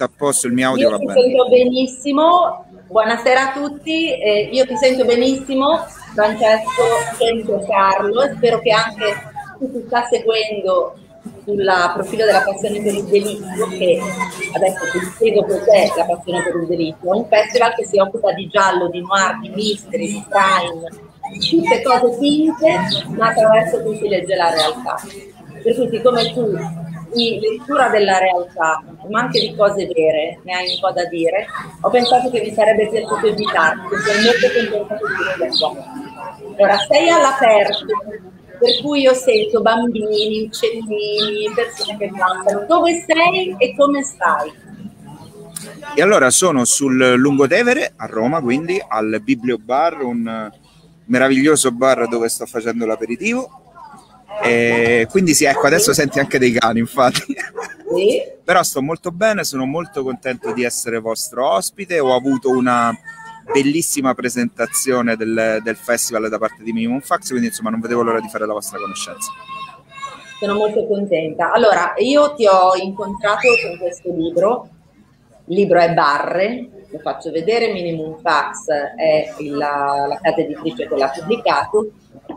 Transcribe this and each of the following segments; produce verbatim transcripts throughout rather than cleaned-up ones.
tutto a posto, il mio audio io va bene. Io ti sento benissimo, buonasera a tutti, eh, io ti sento benissimo, Francesco Kento Carlo, e spero che anche tu ti stia seguendo sul profilo della Passione per il Delitto, che adesso ti spiego cos'è la Passione per il Delitto. È un festival che si occupa di giallo, di noir, di mystery, di crime, tutte cose finte, ma attraverso cui si legge la realtà. Per cui, siccome tu di lettura della realtà, ma anche di cose vere, ne hai un po' da dire, ho pensato che vi sarebbe piaciuto invitarti, perché sono molto contenta di dire qua. Allora, sei all'aperto, per cui io sento bambini, uccellini, persone che cantano. Dove sei e come stai? E allora sono sul Lungotevere, a Roma, quindi, al Biblio Bar, un meraviglioso bar dove sto facendo l'aperitivo. Eh, quindi sì, ecco, adesso senti anche dei cani, infatti. Sì. Però sto molto bene, sono molto contento di essere vostro ospite. Ho avuto una bellissima presentazione del, del festival da parte di Minimum Fax, quindi insomma non vedevo l'ora di fare la vostra conoscenza. Sono molto contenta. Allora, io ti ho incontrato con questo libro. Il libro è Barre, lo faccio vedere. Minimum Fax è il, la, la casa editrice che l'ha pubblicato.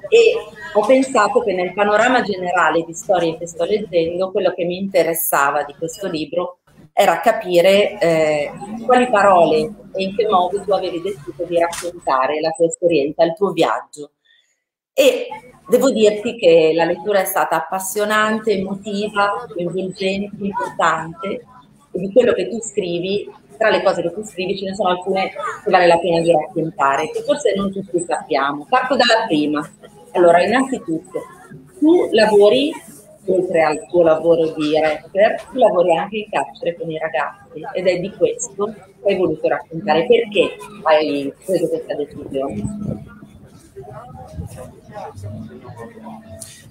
E ho pensato che nel panorama generale di storie che sto leggendo, quello che mi interessava di questo libro era capire eh, quali parole e in che modo tu avevi deciso di raccontare la tua esperienza, il tuo viaggio. E devo dirti che la lettura è stata appassionante, emotiva, coinvolgente, importante, e di quello che tu scrivi, tra le cose che tu scrivi, ce ne sono alcune che vale la pena di raccontare, che forse non tutti sappiamo. Parto dalla prima. Allora, innanzitutto, tu lavori, oltre al tuo lavoro di rapper, tu lavori anche in carcere con i ragazzi, ed è di questo che hai voluto raccontare. Perché hai preso questa decisione?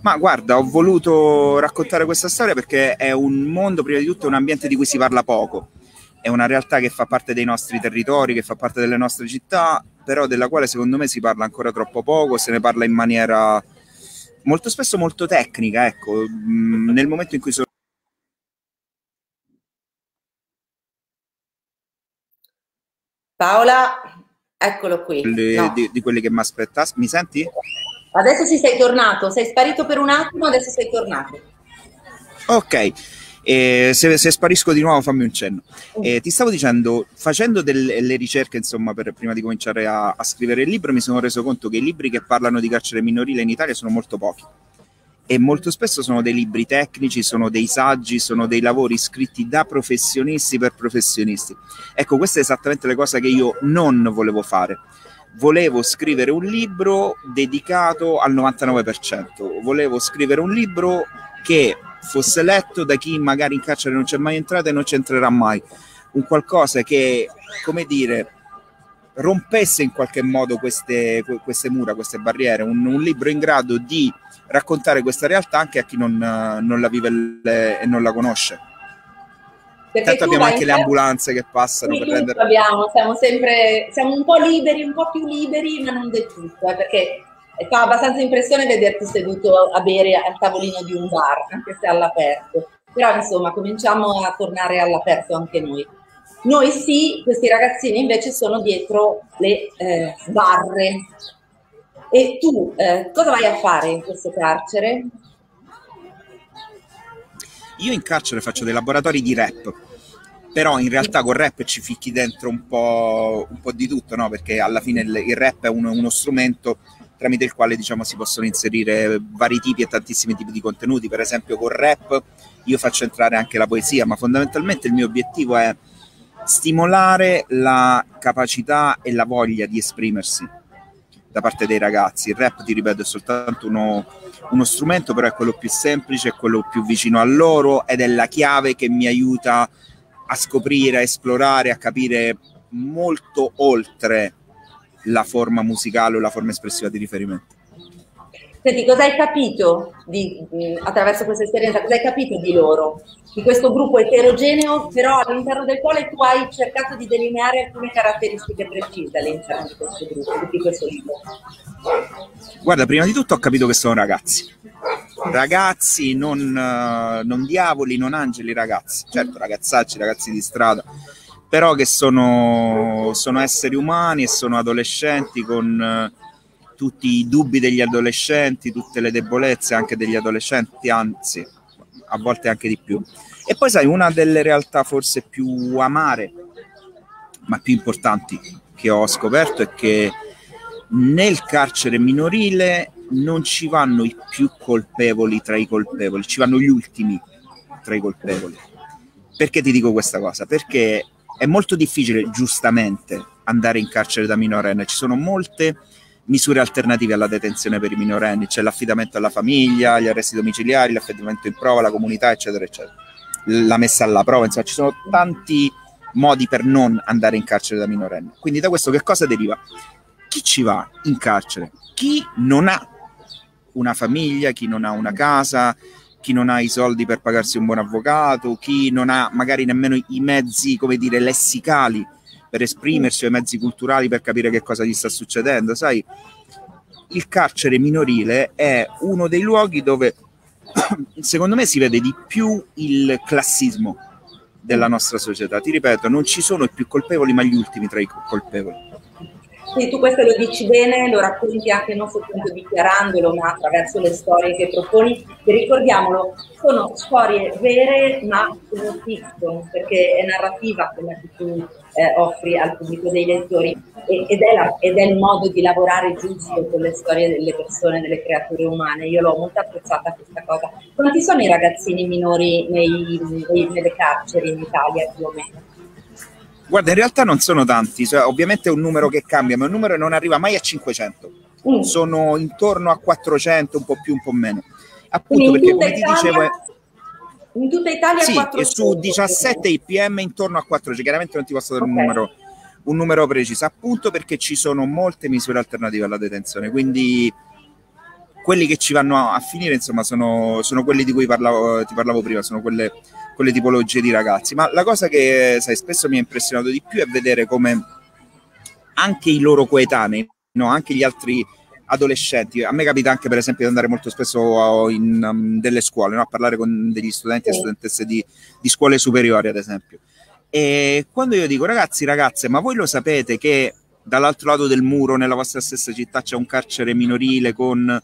Ma guarda, ho voluto raccontare questa storia perché è un mondo, prima di tutto, un ambiente di cui si parla poco. È una realtà che fa parte dei nostri territori, che fa parte delle nostre città, però della quale secondo me si parla ancora troppo poco, se ne parla in maniera molto spesso molto tecnica, ecco, mh, nel momento in cui sono... Paola, eccolo qui. Le, no. di, di quelli che mi aspettassero. Mi senti? Adesso sì, sei tornato, sei sparito per un attimo, adesso sei tornato. Ok. E se, se sparisco di nuovo fammi un cenno. E ti stavo dicendo, facendo delle ricerche, insomma, per, prima di cominciare a, a scrivere il libro, mi sono reso conto che i libri che parlano di carcere minorile in Italia sono molto pochi, e molto spesso sono dei libri tecnici, sono dei saggi, sono dei lavori scritti da professionisti per professionisti. Ecco, questa è esattamente la cosa che io non volevo fare. Volevo scrivere un libro dedicato al novantanove per cento, volevo scrivere un libro che fosse letto da chi magari in carcere non c'è mai entrato e non ci entrerà mai, un qualcosa che, come dire, rompesse in qualche modo queste, queste mura, queste barriere, un, un libro in grado di raccontare questa realtà anche a chi non, non la vive e non la conosce. Perché tanto abbiamo anche le ambulanze che passano per rendere... abbiamo, siamo sempre siamo un po' liberi, un po' più liberi, ma non del tutto, eh, perché fa abbastanza impressione vederti seduto a bere al tavolino di un bar, anche se all'aperto. Però insomma, cominciamo a tornare all'aperto anche noi. Noi sì, questi ragazzini invece sono dietro le eh, barre. E tu eh, cosa vai a fare in questo carcere? Io in carcere faccio dei laboratori di rap, però in realtà col rap ci ficchi dentro un po', un po' di tutto, no? Perché alla fine il, il rap è un, uno strumento tramite il quale, diciamo, si possono inserire vari tipi e tantissimi tipi di contenuti. Per esempio col rap io faccio entrare anche la poesia, ma fondamentalmente il mio obiettivo è stimolare la capacità e la voglia di esprimersi da parte dei ragazzi. Il rap, ti ripeto, è soltanto uno, uno strumento, però è quello più semplice, è quello più vicino a loro ed è la chiave che mi aiuta a scoprire, a esplorare, a capire molto oltre la forma musicale o la forma espressiva di riferimento. Senti, cosa hai capito di, attraverso questa esperienza, cosa hai capito di loro, di questo gruppo eterogeneo, però all'interno del quale tu hai cercato di delineare alcune caratteristiche precise all'interno di questo gruppo, di questo libro? Guarda, prima di tutto ho capito che sono ragazzi, ragazzi, non, non diavoli, non angeli, ragazzi, certo ragazzacci, ragazzi di strada, però che sono, sono esseri umani e sono adolescenti con tutti i dubbi degli adolescenti, tutte le debolezze anche degli adolescenti, anzi a volte anche di più. E poi sai, una delle realtà forse più amare ma più importanti che ho scoperto è che nel carcere minorile non ci vanno i più colpevoli tra i colpevoli, ci vanno gli ultimi tra i colpevoli. Perché ti dico questa cosa? Perché è molto difficile, giustamente, andare in carcere da minorenne. Ci sono molte misure alternative alla detenzione per i minorenni, c'è l'affidamento alla famiglia, gli arresti domiciliari, l'affidamento in prova, la comunità, eccetera, eccetera. La messa alla prova, insomma, ci sono tanti modi per non andare in carcere da minorenne. Quindi da questo che cosa deriva? Chi ci va in carcere? Chi non ha una famiglia, chi non ha una casa, chi non ha i soldi per pagarsi un buon avvocato, chi non ha magari nemmeno i mezzi, come dire, lessicali per esprimersi o i mezzi culturali per capire che cosa gli sta succedendo. Sai, il carcere minorile è uno dei luoghi dove secondo me si vede di più il classismo della nostra società. Ti ripeto, non ci sono i più colpevoli ma gli ultimi tra i colpevoli. Quindi tu questo lo dici bene, lo racconti anche non soltanto dichiarandolo, ma attraverso le storie che proponi, che ricordiamolo, sono storie vere ma sono fiction, perché è narrativa quella che tu eh, offri al pubblico dei lettori, e, ed, è la, ed è il modo di lavorare giusto con le storie delle persone, delle creature umane. Io l'ho molto apprezzata questa cosa. Quanti sono i ragazzini minori nei, nei, nelle carceri in Italia più o meno? Guarda, in realtà non sono tanti, cioè, ovviamente è un numero che cambia, ma il numero non arriva mai a cinquecento, mm. sono intorno a quattrocento, un po' più, un po' meno. Appunto, in perché come Italia, ti dicevo... In tutta Italia sì, quattrocento. Sì, su diciassette I P M intorno a quattrocento, chiaramente non ti posso dare okay. un, numero, un numero preciso, appunto perché ci sono molte misure alternative alla detenzione, quindi quelli che ci vanno a, a finire, insomma, sono, sono quelli di cui parlavo, ti parlavo prima, sono quelle... quelle tipologie di ragazzi. Ma la cosa che, sai, spesso mi ha impressionato di più è vedere come anche i loro coetanei, no? Anche gli altri adolescenti. A me capita anche, per esempio, di andare molto spesso in um, delle scuole, no? A parlare con degli studenti e studentesse di, di scuole superiori, ad esempio. E quando io dico, ragazzi, ragazze, ma voi lo sapete che dall'altro lato del muro, nella vostra stessa città, c'è un carcere minorile con...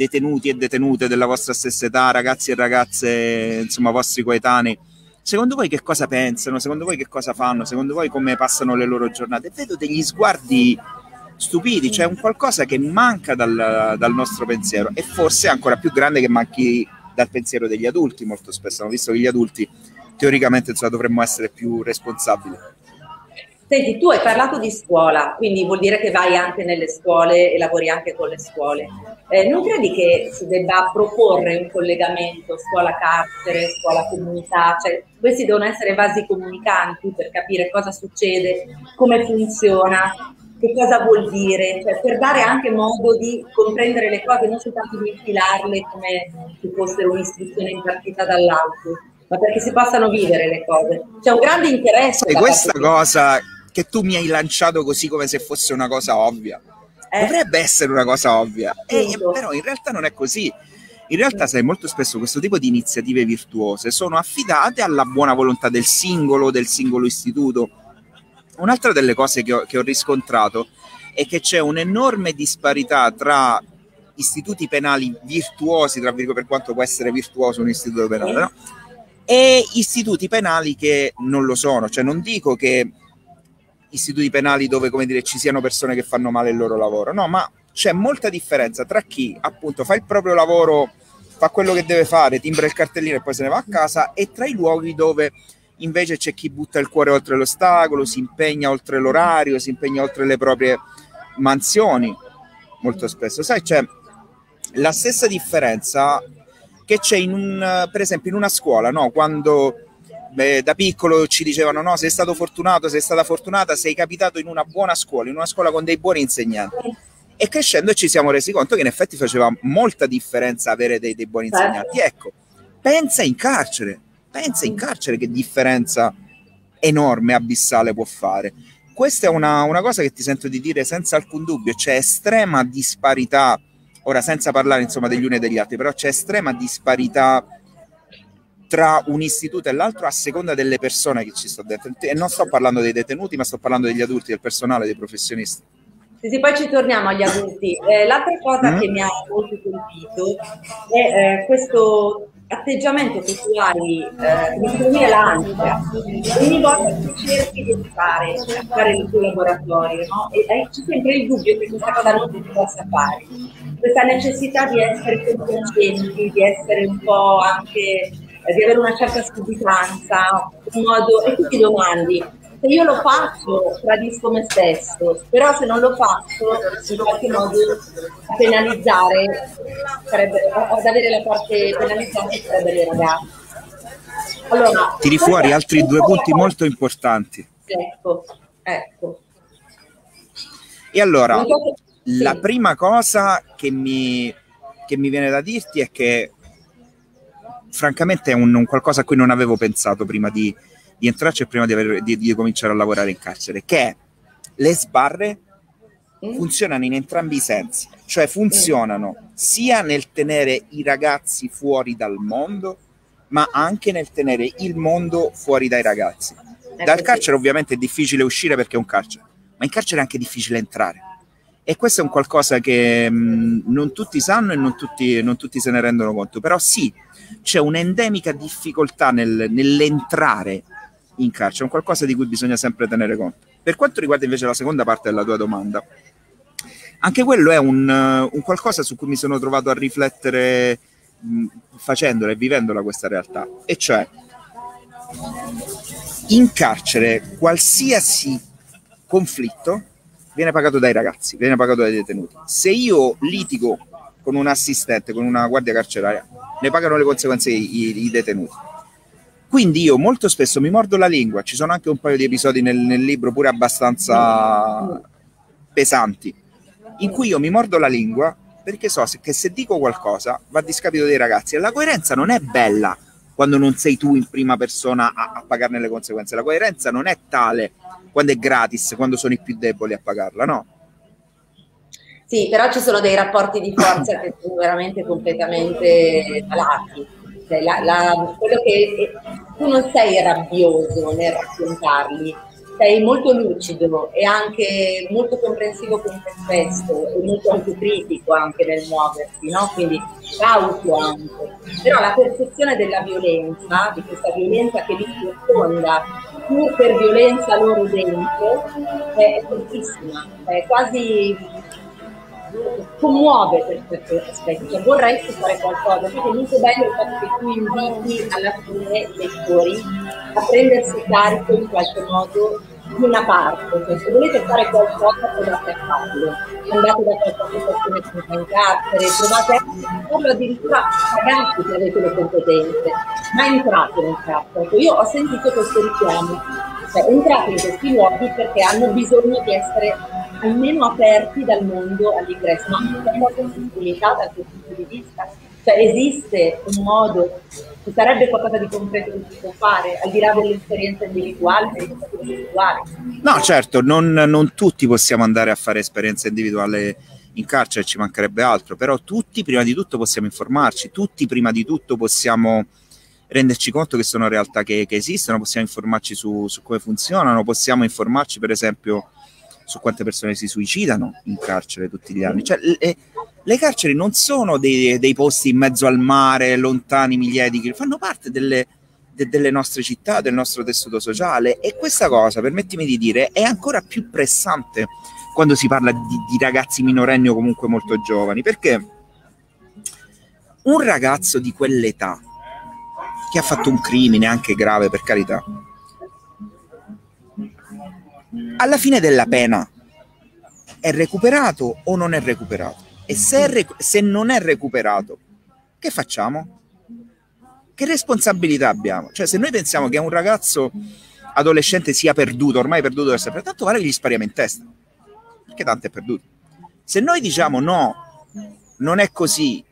detenuti e detenute della vostra stessa età, ragazzi e ragazze, insomma, vostri coetanei, secondo voi che cosa pensano? Secondo voi che cosa fanno? Secondo voi come passano le loro giornate? Vedo degli sguardi stupidi, cioè un qualcosa che manca dal, dal nostro pensiero, e forse è ancora più grande che manchi dal pensiero degli adulti molto spesso, visto che gli adulti teoricamente, insomma, dovremmo essere più responsabili. Senti, tu hai parlato di scuola, quindi vuol dire che vai anche nelle scuole e lavori anche con le scuole. Eh, non credi che si debba proporre un collegamento scuola-carcere, scuola-comunità? Cioè, questi devono essere vasi comunicanti per capire cosa succede, come funziona, che cosa vuol dire, cioè, per dare anche modo di comprendere le cose, non soltanto di infilarle come se fossero un'istruzione impartita dall'alto, ma perché si possano vivere le cose. C'è un grande interesse. E questa cosa... che tu mi hai lanciato così come se fosse una cosa ovvia, eh. dovrebbe essere una cosa ovvia, eh, però in realtà non è così. In realtà, sai, molto spesso questo tipo di iniziative virtuose sono affidate alla buona volontà del singolo, del singolo istituto. Un'altra delle cose che ho, che ho riscontrato è che c'è un'enorme disparità tra istituti penali virtuosi, tra virgolette, per quanto può essere virtuoso un istituto penale, no? E istituti penali che non lo sono. Cioè, non dico che istituti penali dove, come dire, ci siano persone che fanno male il loro lavoro, no, ma c'è molta differenza tra chi appunto fa il proprio lavoro, fa quello che deve fare, timbra il cartellino e poi se ne va a casa, e tra i luoghi dove invece c'è chi butta il cuore oltre l'ostacolo, si impegna oltre l'orario, si impegna oltre le proprie mansioni molto spesso. Sai, c'è la stessa differenza che c'è in un, per esempio, in una scuola, no, quando... Beh, da piccolo ci dicevano, no, sei stato fortunato, sei stata fortunata, sei capitato in una buona scuola, in una scuola con dei buoni insegnanti, e crescendo ci siamo resi conto che in effetti faceva molta differenza avere dei, dei buoni insegnanti. Ecco, pensa in carcere, pensa in carcere che differenza enorme, abissale può fare. Questa è una, una cosa che ti sento di dire senza alcun dubbio, c'è estrema disparità Ora, senza parlare insomma degli uni e degli altri, però c'è estrema disparità tra un istituto e l'altro a seconda delle persone che ci sto dentro. E non sto parlando dei detenuti, ma sto parlando degli adulti, del personale, dei professionisti. Sì, sì, poi ci torniamo agli adulti. Eh, l'altra cosa mm. che mi ha molto colpito è eh, questo atteggiamento che tu hai, eh, come dire, l'ansia, ogni volta che cerchi di fare, fare il tuo laboratorio, no? E eh, c'è sempre il dubbio che questa cosa non si possa fare. Questa necessità di essere convincenti, di essere un po' anche, eh, di avere una certa sudditanza, un modo, e tu ti domandi. Se io lo faccio, tradisco me stesso, però se non lo faccio, in qualche modo penalizzare, sarebbe, ad avere la parte penalizzante sarebbe le ragazze. Allora, tiri fuori altri due punti molto importanti. Ecco, ecco. E allora, la prima cosa che mi, che mi viene da dirti è che, francamente, è un, un qualcosa a cui non avevo pensato prima di... di entrarci prima di, aver, di, di cominciare a lavorare in carcere, che le sbarre mm. funzionano in entrambi i sensi, cioè funzionano mm. sia nel tenere i ragazzi fuori dal mondo, ma anche nel tenere il mondo fuori dai ragazzi. È dal così. Carcere ovviamente è difficile uscire perché è un carcere, ma in carcere è anche difficile entrare. E questo è un qualcosa che mh, non tutti sanno e non tutti, non tutti se ne rendono conto, però sì, c'è un'endemica difficoltà nel, nell'entrare in carcere, è un qualcosa di cui bisogna sempre tenere conto. Per quanto riguarda invece la seconda parte della tua domanda, anche quello è un, un qualcosa su cui mi sono trovato a riflettere mh, facendola e vivendola questa realtà, e cioè in carcere qualsiasi conflitto viene pagato dai ragazzi, viene pagato dai detenuti. Se io litigo con un assistente, con una guardia carceraria, ne pagano le conseguenze i, i detenuti. Quindi io molto spesso mi mordo la lingua, ci sono anche un paio di episodi nel, nel libro pure abbastanza pesanti, in cui io mi mordo la lingua perché so che se dico qualcosa va a discapito dei ragazzi. E la coerenza non è bella quando non sei tu in prima persona a, a pagarne le conseguenze, la coerenza non è tale quando è gratis, quando sono i più deboli a pagarla, no? Sì, però ci sono dei rapporti di forza che sono veramente completamente malati. La, la, quello che tu non sei rabbioso nel raccontarli, sei molto lucido e anche molto comprensivo con te stesso e molto autocritico anche nel muoversi, no? Quindi cauto anche. Però la percezione della violenza, di questa violenza che li circonda, pur per violenza loro dentro, è fortissima, è quasi... commuove per questo aspetto, cioè, vorrei fare qualcosa, perché è molto bello il fatto che tu inviti alla fine i lettori a prendersi carico in qualche modo di una parte, cioè, se volete fare qualcosa provate a farlo, andate da qualche persona che sta in carcere, provate a farlo, addirittura pagate se avete le competenze, ma entrate nel carcere. Io ho sentito questo richiamo, cioè entrate in questi luoghi perché hanno bisogno di essere almeno aperti dal mondo all'ingresso, ma anche per la sensibilità dal tuo punto di vista. Cioè esiste un modo, ci sarebbe qualcosa di concreto che si può fare, al di là dell'esperienza individuale, individuale. No, certo, non, non tutti possiamo andare a fare esperienza individuale in carcere, ci mancherebbe altro, però tutti prima di tutto possiamo informarci, tutti prima di tutto possiamo renderci conto che sono realtà che, che esistono, possiamo informarci su, su come funzionano, possiamo informarci per esempio su quante persone si suicidano in carcere tutti gli anni. Cioè, le, le carceri non sono dei, dei posti in mezzo al mare, lontani migliaia di chilometri, fanno parte delle, de, delle nostre città, del nostro tessuto sociale, e questa cosa, permettimi di dire, è ancora più pressante quando si parla di, di ragazzi minorenni o comunque molto giovani, perché un ragazzo di quell'età che ha fatto un crimine anche grave, per carità, alla fine della pena è recuperato o non è recuperato? E se, è recu- se non è recuperato, che facciamo? Che responsabilità abbiamo? Cioè, se noi pensiamo che un ragazzo adolescente sia perduto, ormai perduto per sempre, tanto vale che gli spariamo in testa, perché tanto è perduto. Se noi diciamo no, non è così,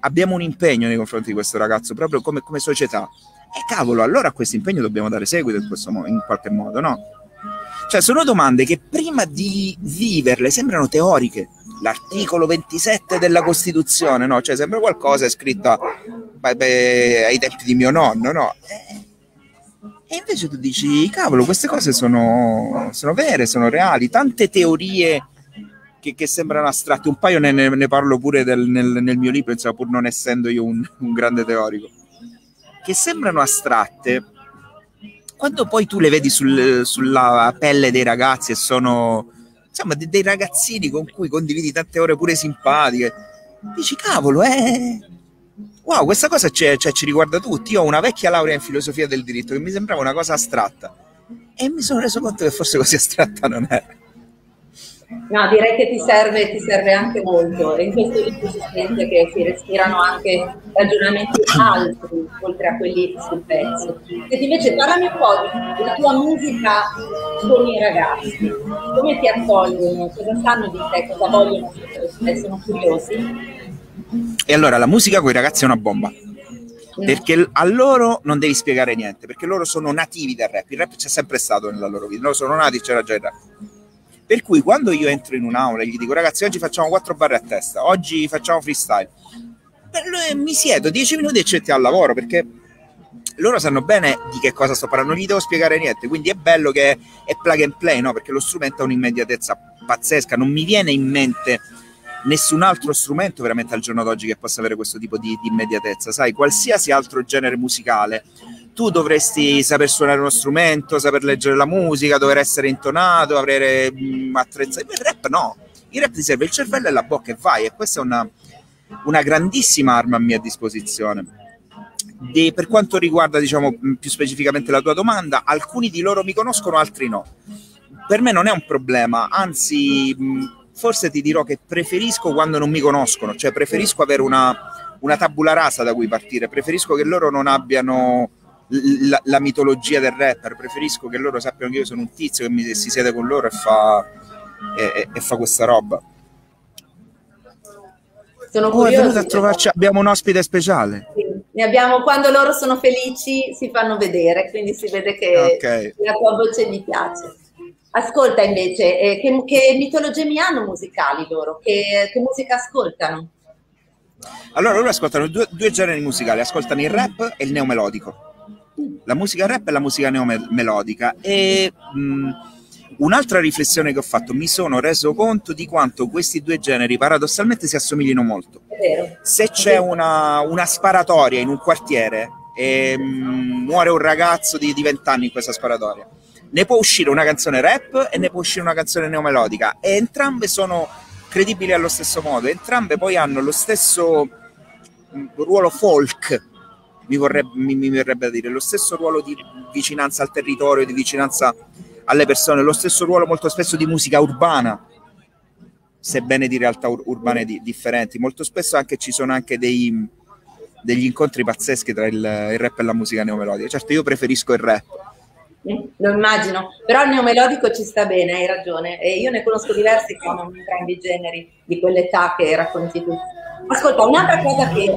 abbiamo un impegno nei confronti di questo ragazzo, proprio come, come società, e cavolo, allora a questo impegno dobbiamo dare seguito in, questo mo- in qualche modo, no? Cioè sono domande che prima di viverle sembrano teoriche, l'articolo ventisette della Costituzione, no? Cioè sembra qualcosa scritto ai tempi di mio nonno, no? E invece tu dici, cavolo, queste cose sono, sono vere, sono reali, tante teorie che, che sembrano astratte, un paio ne, ne parlo pure del, nel, nel mio libro, insomma, pur non essendo io un, un grande teorico, che sembrano astratte, quando poi tu le vedi sul, sulla pelle dei ragazzi e sono, insomma, de, dei ragazzini con cui condividi tante ore pure simpatiche, dici cavolo, eh, wow, questa cosa c'è, cioè, ci riguarda tutti. Io ho una vecchia laurea in filosofia del diritto che mi sembrava una cosa astratta e mi sono reso conto che forse così astratta non è. No, direi che ti serve, ti serve anche molto, e in questo libro si sente che si respirano anche ragionamenti altri, oltre a quelli sul pezzo. E invece parlami un po' della tua musica con i ragazzi, come ti accolgono, cosa sanno di te, cosa vogliono, se sono curiosi. E allora la musica con i ragazzi è una bomba, mm. perché a loro non devi spiegare niente, perché loro sono nativi del rap, il rap c'è sempre stato nella loro vita, loro sono nati, c'era già il rap. Per cui quando io entro in un'aula e gli dico ragazzi oggi facciamo quattro barre a testa, oggi facciamo freestyle, beh, mi siedo dieci minuti e cetti al lavoro, perché loro sanno bene di che cosa sto parlando, non gli devo spiegare niente, quindi è bello che è plug and play, no? Perché lo strumento ha un'immediatezza pazzesca, non mi viene in mente nessun altro strumento veramente al giorno d'oggi che possa avere questo tipo di, di immediatezza, sai, qualsiasi altro genere musicale. Tu dovresti saper suonare uno strumento, saper leggere la musica, dover essere intonato, avere attrezzature. Il rap no, il rap ti serve il cervello e la bocca e vai, e questa è una, una grandissima arma a mia disposizione. De, per quanto riguarda, diciamo, più specificamente la tua domanda, alcuni di loro mi conoscono, altri no. Per me non è un problema, anzi forse ti dirò che preferisco quando non mi conoscono, cioè preferisco avere una, una tabula rasa da cui partire, preferisco che loro non abbiano... La, la mitologia del rapper, preferisco che loro sappiano che io sono un tizio che mi, si siede con loro e fa, e, e fa questa roba. Sono oh, è venuta a trovarci, abbiamo un ospite speciale. Sì, ne abbiamo, quando loro sono felici si fanno vedere, quindi si vede che okay. La tua voce mi piace. Ascolta invece, eh, che, che mitologie hanno musicali loro? Che, che musica ascoltano? Allora loro ascoltano due, due generi musicali, ascoltano il rap e il neomelodico. La musica rap e la musica neomelodica. E mh, un'altra riflessione che ho fatto, mi sono reso conto di quanto questi due generi paradossalmente si assomiglino molto. È vero. Se c'è una, una sparatoria in un quartiere e mh, muore un ragazzo di vent'anni in questa sparatoria, ne può uscire una canzone rap e ne può uscire una canzone neomelodica, e entrambe sono credibili allo stesso modo, entrambe poi hanno lo stesso mh, ruolo folk. Mi vorrebbe, mi, mi vorrebbe dire lo stesso ruolo di vicinanza al territorio, di vicinanza alle persone, lo stesso ruolo molto spesso di musica urbana, sebbene di realtà ur urbane di differenti. Molto spesso anche ci sono anche dei, degli incontri pazzeschi tra il, il rap e la musica neomelodica. Certo, io preferisco il rap. Lo immagino, però il neomelodico ci sta bene, hai ragione. E io ne conosco diversi che hanno entrambi i generi di quell'età che racconti tu. Ascolta, un'altra cosa che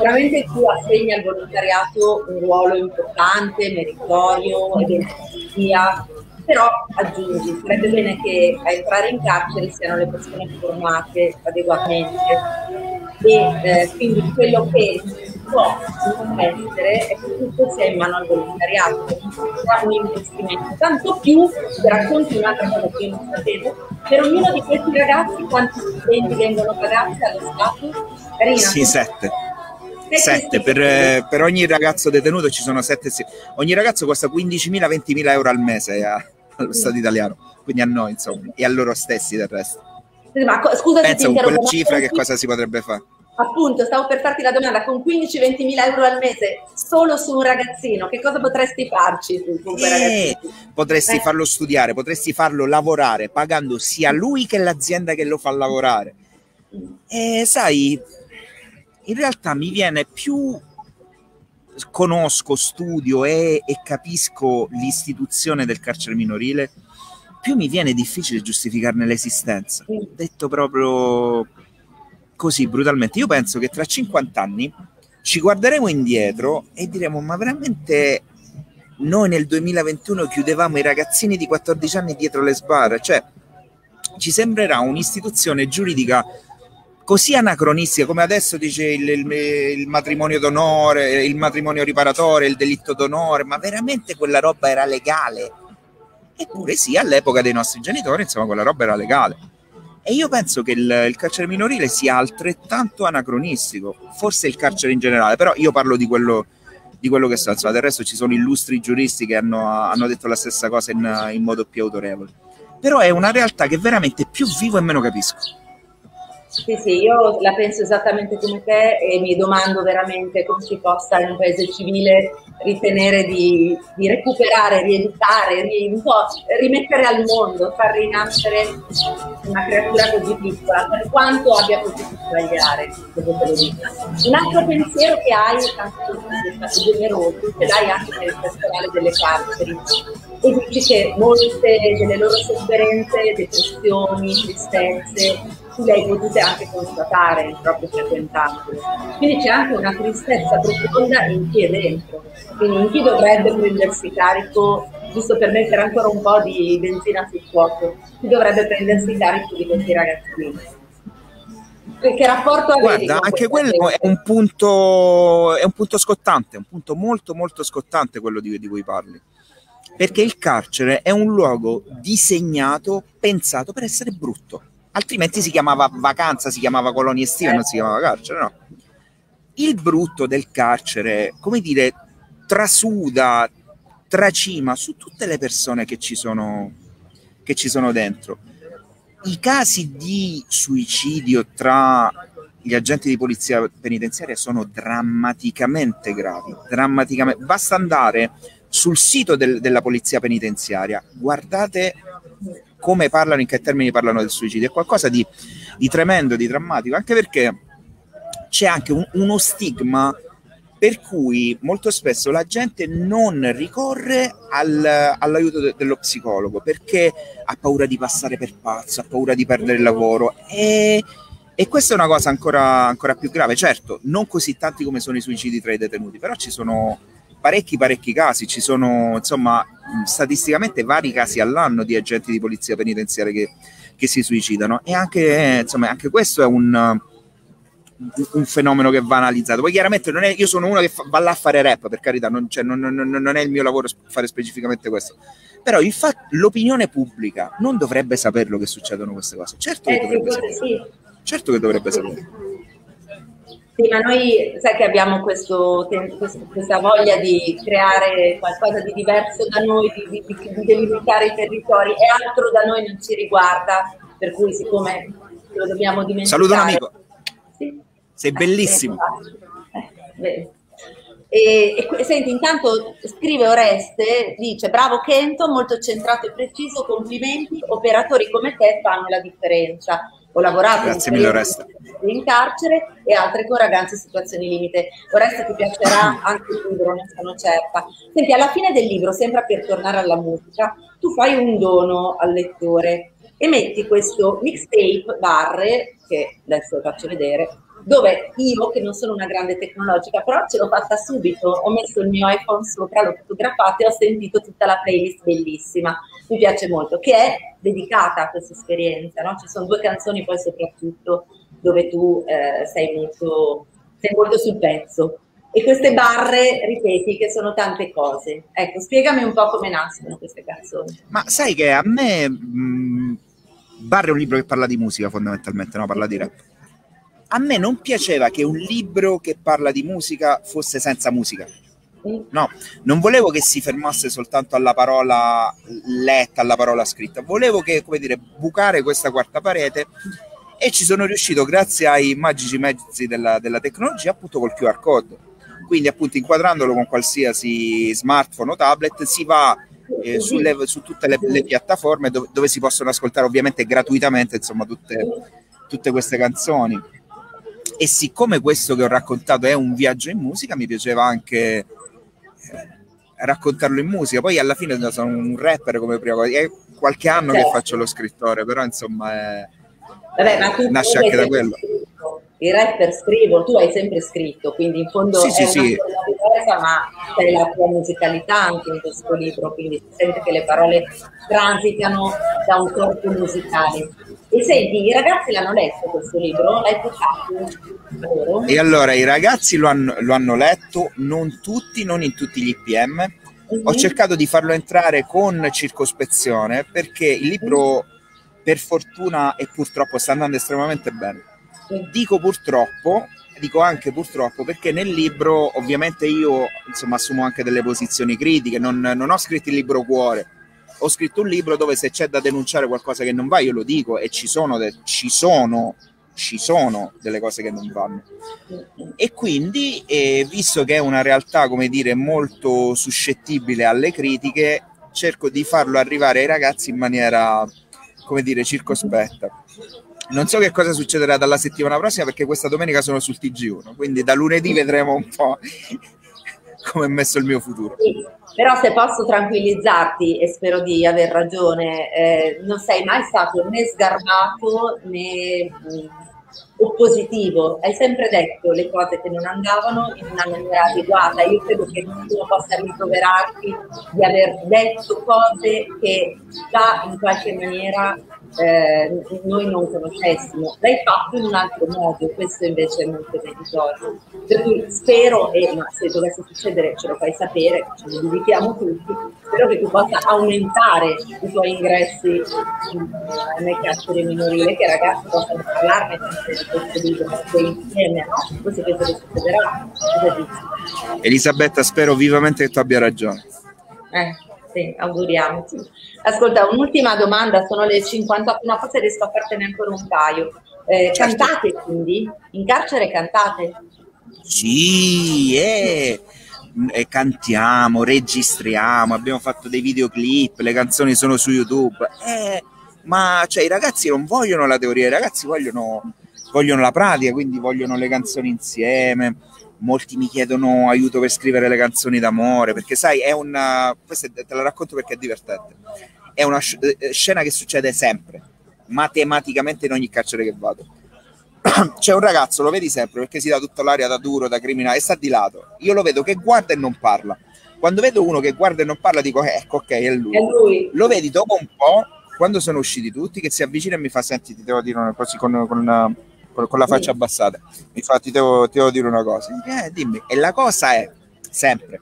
veramente tu assegni al volontariato un ruolo importante, meritorio, identità, però aggiungi, sarebbe bene che a entrare in carcere siano le persone formate adeguatamente, e eh, quindi quello che può essere è che tutto sia in mano al volontariato, sarà un investimento, tanto più se racconti un'altra cosa che io non sapevo, per ognuno di questi ragazzi quanti studenti vengono pagati dallo Stato? Carina. Sì, sette. Sette, sette. Per, eh, per ogni ragazzo detenuto ci sono sette, ogni ragazzo costa quindicimila ventimila euro al mese a, allo sì. Stato italiano, quindi a noi insomma, e a loro stessi del resto. Sì, ma scusa, pensa, con quella cifra che cosa si potrebbe fare? Appunto, stavo per farti la domanda, con quindici ventimila euro al mese solo su un ragazzino, che cosa potresti farci tu con quel eh, ragazzino? Potresti eh. farlo studiare, potresti farlo lavorare, pagando sia lui che l'azienda che lo fa lavorare. E sai, in realtà mi viene più conosco, studio e, e capisco l'istituzione del carcere minorile, più mi viene difficile giustificarne l'esistenza. Mm. Detto proprio... così brutalmente, io penso che tra cinquant'anni ci guarderemo indietro e diremo ma veramente noi nel duemilaventuno chiudevamo i ragazzini di quattordici anni dietro le sbarre, cioè ci sembrerà un'istituzione giuridica così anacronistica, come adesso dice il, il, il matrimonio d'onore, il matrimonio riparatore, il delitto d'onore, ma veramente quella roba era legale? Eppure sì, all'epoca dei nostri genitori, insomma, quella roba era legale. E io penso che il, il carcere minorile sia altrettanto anacronistico, forse il carcere in generale, però io parlo di quello... di quello che so, insomma, del resto ci sono illustri giuristi che hanno, hanno detto la stessa cosa in, in modo più autorevole, però è una realtà che veramente più vivo e meno capisco. Sì, sì, io la penso esattamente come te e mi domando veramente come si possa in un paese civile ritenere di, di recuperare, rieducare, di, un po' rimettere al mondo, far rinascere una creatura così piccola, per quanto abbia potuto sbagliare. Un altro pensiero che hai, tanto che sei stato generoso, ce l'hai anche nel personale delle carceri, e dici che molte delle loro sofferenze, depressioni, tristezze, tu le hai potute anche constatare proprio frequentandole. Quindi c'è anche una tristezza profonda in chi è dentro, quindi in chi dovrebbe prendersi carico, giusto per mettere ancora un po' di benzina sul fuoco, chi dovrebbe prendersi carico di questi ragazzini. Che rapporto avete? Guarda, anche quello è un punto, è un punto scottante, un punto molto molto scottante quello di, di cui parli. Perché il carcere è un luogo disegnato, pensato per essere brutto. Altrimenti si chiamava vacanza, si chiamava colonia estiva, non si chiamava carcere, no? Il brutto del carcere, come dire, trasuda, tracima su tutte le persone che ci sono, che ci sono dentro. I casi di suicidio tra gli agenti di polizia penitenziaria sono drammaticamente gravi, drammaticamente. Basta andare sul sito del, della polizia penitenziaria, guardate come parlano, in che termini parlano del suicidio, è qualcosa di, di tremendo, di drammatico, anche perché c'è anche un, uno stigma per cui molto spesso la gente non ricorre al, all'aiuto de, dello psicologo, perché ha paura di passare per pazzo, ha paura di perdere il lavoro, e, e questa è una cosa ancora, ancora più grave. Certo, non così tanti come sono i suicidi tra i detenuti, però ci sono parecchi parecchi casi, ci sono insomma statisticamente vari casi all'anno di agenti di polizia penitenziaria che, che si suicidano, e anche, insomma, anche questo è un, un fenomeno che va analizzato. Poi chiaramente non è, io sono uno che fa, va là a fare rap, per carità, non, cioè, non, non, non è il mio lavoro fare specificamente questo, però il fatto, l'opinione pubblica non dovrebbe saperlo che succedono queste cose, certo che dovrebbe saperlo, certo che dovrebbe saperlo. Sì, ma noi sai che abbiamo questo, questa voglia di creare qualcosa di diverso da noi, di, di, di delimitare i territori, e altro da noi non ci riguarda, per cui siccome lo dobbiamo dimenticare... Saluto un amico, sì? Sei bellissimo. Eh, e, e senti, intanto scrive Oreste, dice: bravo Kento, molto centrato e preciso, complimenti, operatori come te fanno la differenza. Ho lavorato in, in carcere e altre con ragazzi in situazioni limite. Oreste, ti piacerà anche il libro, ne sono certa. Senti, alla fine del libro, sempre per tornare alla musica, tu fai un dono al lettore e metti questo mixtape Barre, che adesso lo faccio vedere, dove io, che non sono una grande tecnologica, però ce l'ho fatta subito, ho messo il mio iPhone sopra, l'ho fotografato e ho sentito tutta la playlist bellissima, mi piace molto, che è dedicata a questa esperienza, no? Ci sono due canzoni poi soprattutto dove tu eh, sei, molto, sei molto sul pezzo, e queste barre, ripeti, che sono tante cose. Ecco, spiegami un po' come nascono queste canzoni. Ma sai che a me mh, Barre è un libro che parla di musica fondamentalmente, no? Parla di rap. A me non piaceva che un libro che parla di musica fosse senza musica. No, non volevo che si fermasse soltanto alla parola letta, alla parola scritta. Volevo che, come dire, bucare questa quarta parete, e ci sono riuscito grazie ai magici mezzi della, della tecnologia, appunto col Q R code. Quindi appunto inquadrandolo con qualsiasi smartphone o tablet si va eh, sulle, su tutte le, le piattaforme dove, dove si possono ascoltare ovviamente gratuitamente, insomma, tutte, tutte queste canzoni. E siccome questo che ho raccontato è un viaggio in musica, mi piaceva anche eh, raccontarlo in musica. Poi alla fine sono un rapper come prima cosa, è qualche anno certo che faccio lo scrittore, però insomma è, vabbè, ma tu nasce tu anche da quello. Scritto. Il rapper scrivo, tu hai sempre scritto, quindi in fondo sì, è sì, una sì. Diversa, ma c'è la tua musicalità anche in questo libro, quindi si sente che le parole transitano da un corpo musicale. E senti, i ragazzi l'hanno letto questo libro? L'hai portato? E allora, i ragazzi lo hanno, lo hanno letto, non tutti, non in tutti gli I P M. Uh-huh. Ho cercato di farlo entrare con circospezione, perché il libro, uh-huh, per fortuna e purtroppo, sta andando estremamente bene. Uh-huh. Dico purtroppo, dico anche purtroppo, perché nel libro ovviamente io, insomma, assumo anche delle posizioni critiche, non, non ho scritto il libro cuore. Ho scritto un libro dove, se c'è da denunciare qualcosa che non va, io lo dico, e ci sono, ci sono, ci sono delle cose che non vanno. E quindi, eh, visto che è una realtà, come dire, molto suscettibile alle critiche, cerco di farlo arrivare ai ragazzi in maniera, come dire, circospetta. Non so che cosa succederà dalla settimana prossima, perché questa domenica sono sul T G uno, quindi da lunedì vedremo un po' come è messo il mio futuro. Sì, però se posso tranquillizzarti, e spero di aver ragione, eh, non sei mai stato né sgarbato né mh, oppositivo, hai sempre detto le cose che non andavano in una maniera adeguata. Io credo che nessuno possa riproverarti di aver detto cose che già in qualche maniera eh, noi non conoscessimo. L'hai fatto in un altro modo, questo invece è molto meritorio. Per cui spero, e ma se dovesse succedere ce lo fai sapere, ce lo invitiamo tutti, spero che tu possa aumentare i tuoi ingressi nel carcere minorile, che i ragazzi possano parlarne di questo libro, perché insieme, no? Questo credo che succederà. Elisabetta, spero vivamente che tu abbia ragione. Eh. Sì, auguriamoci. Ascolta, un'ultima domanda, sono le cinquantuno, forse riesco a fartene ancora un paio. Eh, certo. Cantate quindi? In carcere cantate? Sì, eh. E cantiamo, registriamo, abbiamo fatto dei videoclip, le canzoni sono su YouTube. Eh, ma cioè, i ragazzi non vogliono la teoria, i ragazzi vogliono, vogliono la pratica, quindi vogliono le canzoni insieme. Molti mi chiedono aiuto per scrivere le canzoni d'amore, perché sai, è una, questa te la racconto perché è divertente, è una scena che succede sempre, matematicamente, in ogni carcere che vado. C'è un ragazzo, lo vedi sempre, perché si dà tutta l'aria da duro, da criminale, e sta di lato. Io lo vedo che guarda e non parla. Quando vedo uno che guarda e non parla dico, ecco, ok, è lui. È lui. Lo vedi dopo un po', quando sono usciti tutti, che si avvicina e mi fa, senti, ti devo dire una cosa, con, con una... con la faccia abbassata, infatti ti devo, devo dire una cosa, eh, dimmi. E la cosa è sempre,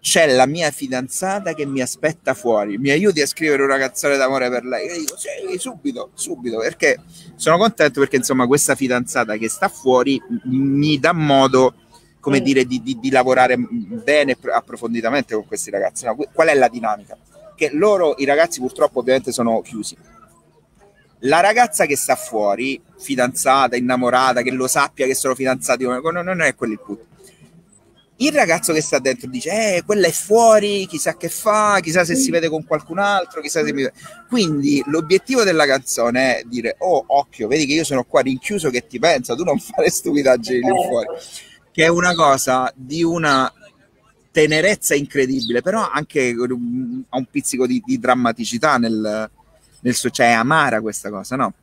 c'è la mia fidanzata che mi aspetta fuori, mi aiuti a scrivere una canzone d'amore per lei? E io dico, sì, subito, subito, perché sono contento, perché insomma questa fidanzata che sta fuori mi dà modo, come mm. dire, di, di, di lavorare bene approfonditamente con questi ragazzi. No, qual è la dinamica? Che loro, i ragazzi purtroppo ovviamente sono chiusi, la ragazza che sta fuori, fidanzata, innamorata, che lo sappia che sono fidanzati, non, non è quello il punto. Il ragazzo che sta dentro dice, eh, quella è fuori, chissà che fa, chissà se si vede con qualcun altro, chissà se mi vede. Quindi l'obiettivo della canzone è dire, oh, occhio, vedi che io sono qua rinchiuso che ti pensa, tu non fare stupidaggini lì fuori. Che è una cosa di una tenerezza incredibile, però anche ha un pizzico di, di drammaticità nel... nel suo, cioè è amara questa cosa, no?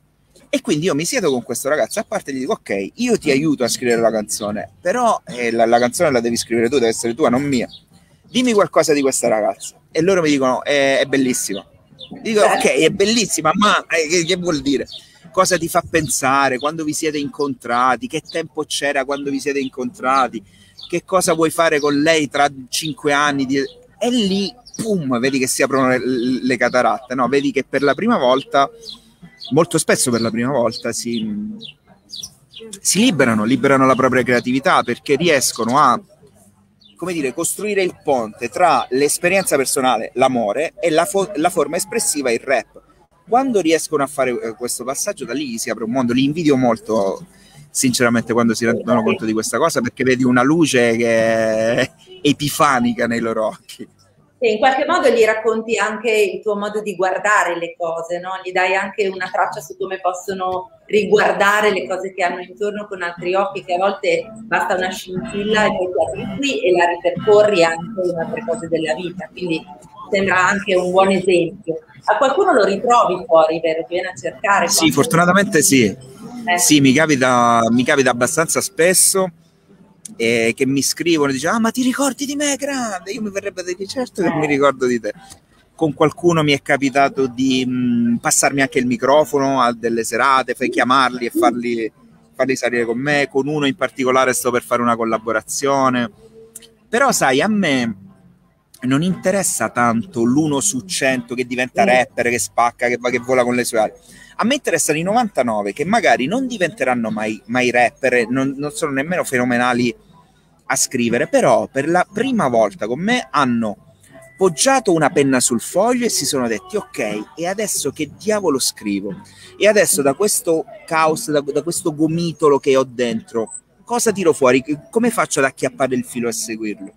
E quindi io mi siedo con questo ragazzo, a parte gli dico, ok, io ti aiuto a scrivere la canzone, però eh, la, la canzone la devi scrivere tu, deve essere tua, non mia. Dimmi qualcosa di questa ragazza. E loro mi dicono, eh, è bellissima. Dico, ok, è bellissima, ma eh, che, che vuol dire? Cosa ti fa pensare? Quando vi siete incontrati? Che tempo c'era quando vi siete incontrati? Che cosa vuoi fare con lei tra cinque anni? E lì, pum, vedi che si aprono le, le cataratte, no? Vedi che per la prima volta, molto spesso per la prima volta, si, si liberano, liberano la propria creatività, perché riescono a, come dire, costruire il ponte tra l'esperienza personale, l'amore, e la, fo la forma espressiva, il rap. Quando riescono a fare questo passaggio, da lì si apre un mondo. Li invidio molto, sinceramente, quando si rendono conto di questa cosa, perché vedi una luce che è epifanica nei loro occhi. E in qualche modo gli racconti anche il tuo modo di guardare le cose, no? Gli dai anche una traccia su come possono riguardare le cose che hanno intorno con altri occhi, che a volte basta una scintilla e poi ti apri qui e la ripercorri anche in altre cose della vita, quindi sembra anche un buon esempio. A qualcuno lo ritrovi fuori, vero? Ti viene a cercare? Sì, fortunatamente sì, eh. Sì, mi capita, mi capita abbastanza spesso. E che mi scrivono e dicono, ah, ma ti ricordi di me, grande? Io mi verrebbe da dire, certo che eh. mi ricordo di te. con qualcuno mi è capitato di mh, passarmi anche il microfono a delle serate, fai chiamarli e farli, farli salire con me. Con uno in particolare sto per fare una collaborazione, però sai, a me non interessa tanto l'uno su cento che diventa rapper, che spacca, che va, che vola con le sue ali. A me interessano i novantanove che magari non diventeranno mai, mai rapper, non, non sono nemmeno fenomenali a scrivere, però per la prima volta con me hanno poggiato una penna sul foglio e si sono detti: ok, e adesso che diavolo scrivo? E adesso da questo caos, da, da questo gomitolo che ho dentro, cosa tiro fuori? Come faccio ad acchiappare il filo e seguirlo?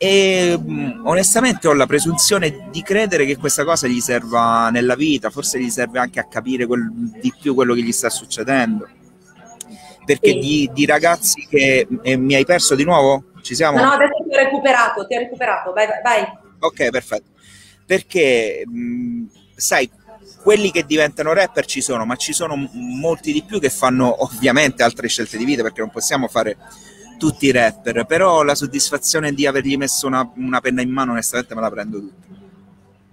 E mh, onestamente ho la presunzione di credere che questa cosa gli serva nella vita, forse gli serve anche a capire quel, di più quello che gli sta succedendo, perché sì. di, di ragazzi che eh, mi hai perso di nuovo? Ci siamo? No, adesso ti ho recuperato, ti ho recuperato, vai, vai. Ok, perfetto, perché mh, sai, quelli che diventano rapper ci sono, ma ci sono molti di più che fanno ovviamente altre scelte di vita, perché non possiamo fare tutti i rapper, però la soddisfazione di avergli messo una, una penna in mano onestamente me la prendo tutta.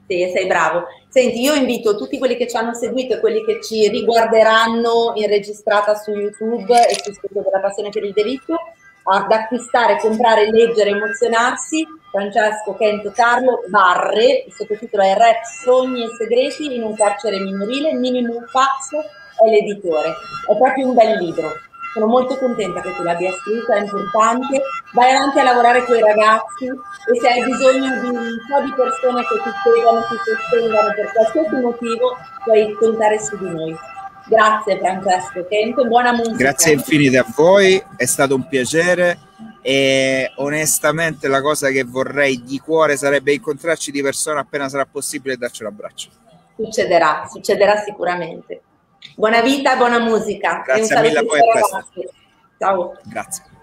Sì, sei bravo. Senti, io invito tutti quelli che ci hanno seguito e quelli che ci riguarderanno in registrata su YouTube e sul sito della Passione per il Delitto ad acquistare, comprare, leggere, emozionarsi Francesco Kento Carlo Barre, il sottotitolo è Rap, Sogni e Segreti in un carcere minorile, Minimum Fax è l'editore, è proprio un bel libro. Sono molto contenta che tu l'abbia scritto, è importante. Vai avanti a lavorare con i ragazzi e se hai bisogno di un po' di persone che ti spiegano, ti sostengano per qualsiasi motivo, puoi contare su di noi. Grazie Francesco Kento, buona musica. Grazie infinite a voi, è stato un piacere e onestamente la cosa che vorrei di cuore sarebbe incontrarci di persona appena sarà possibile e darci un abbraccio. Succederà, succederà sicuramente. Buona vita, buona musica. Grazie e un saluto mille a voi. Ciao. Grazie.